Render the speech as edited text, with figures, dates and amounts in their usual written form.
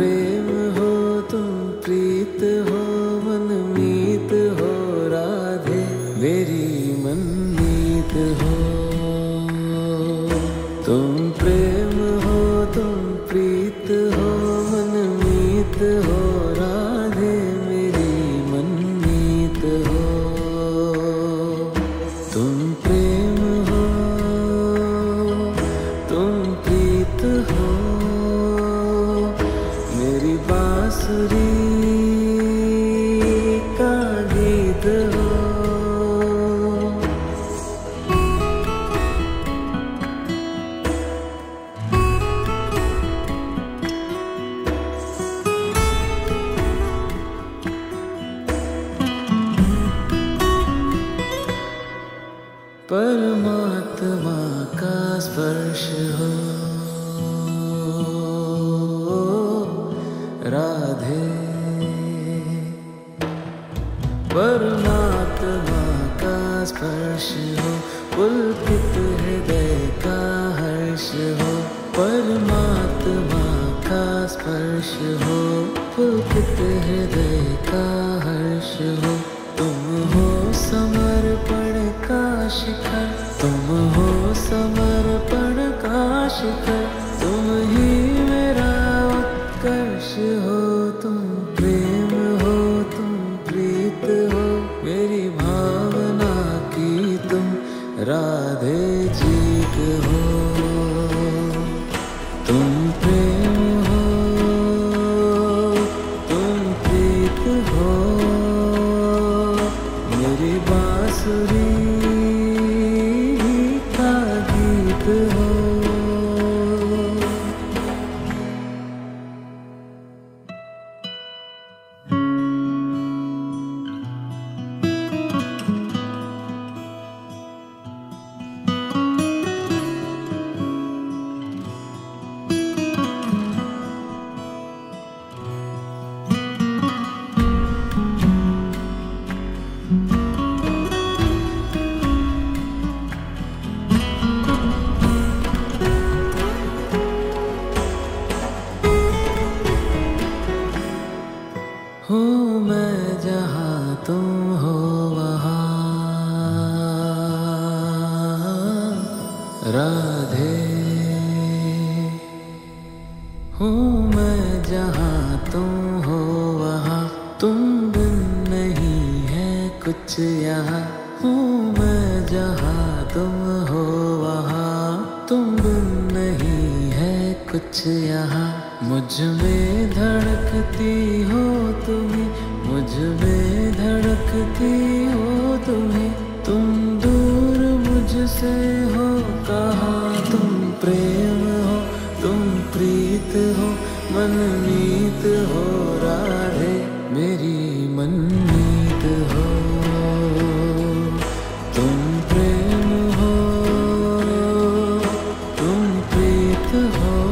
प्रेम हो तुम प्रीत हो मनमीत हो राधे मेरी मनमीत हो। तुम प्रेम हो तुम प्रीत हो मनमीत हो राधे मेरी मनमीत हो। तुम प्रेम हो तुम प्रीत हो मेरी बांसुरी का गीत हो। परमात्मा का स्पर्श हो राधे, परमात्मा का स्पर्श हो पुलकित हृदय का हर्ष हो। परमात्मा का स्पर्श हो पुलकित हृदय का हर्ष हो। तुम हो समर्पण का शिखर, तुम हो समर्पण का शिखर, तुम ही मेरा उत्कर्ष हो। तुम प्रेम हो तुम प्रीत हो मेरी भावना की तुम राधे जीत हो। तुम प्रेम हो तुम प्रीत हो मेरी बांसुरी का गीत हो। हूँ मैं जहाँ तुम हो वहाँ राधे, हूँ मैं जहाँ तुम हो वहाँ तुम बिन नहीं है कुछ यहाँ। हूँ मैं जहाँ तुम हो वहाँ तुम बिन नहीं है कुछ यहाँ। मुझ में धड़कती हो तुम्हें, मुझ में धड़कती हो तुम्हें, तुम दूर मुझसे हो कहाँ। तुम प्रेम हो तुम प्रीत हो मनमीत हो राधे मेरी मनमीत हो। तुम प्रेम हो तुम प्रीत हो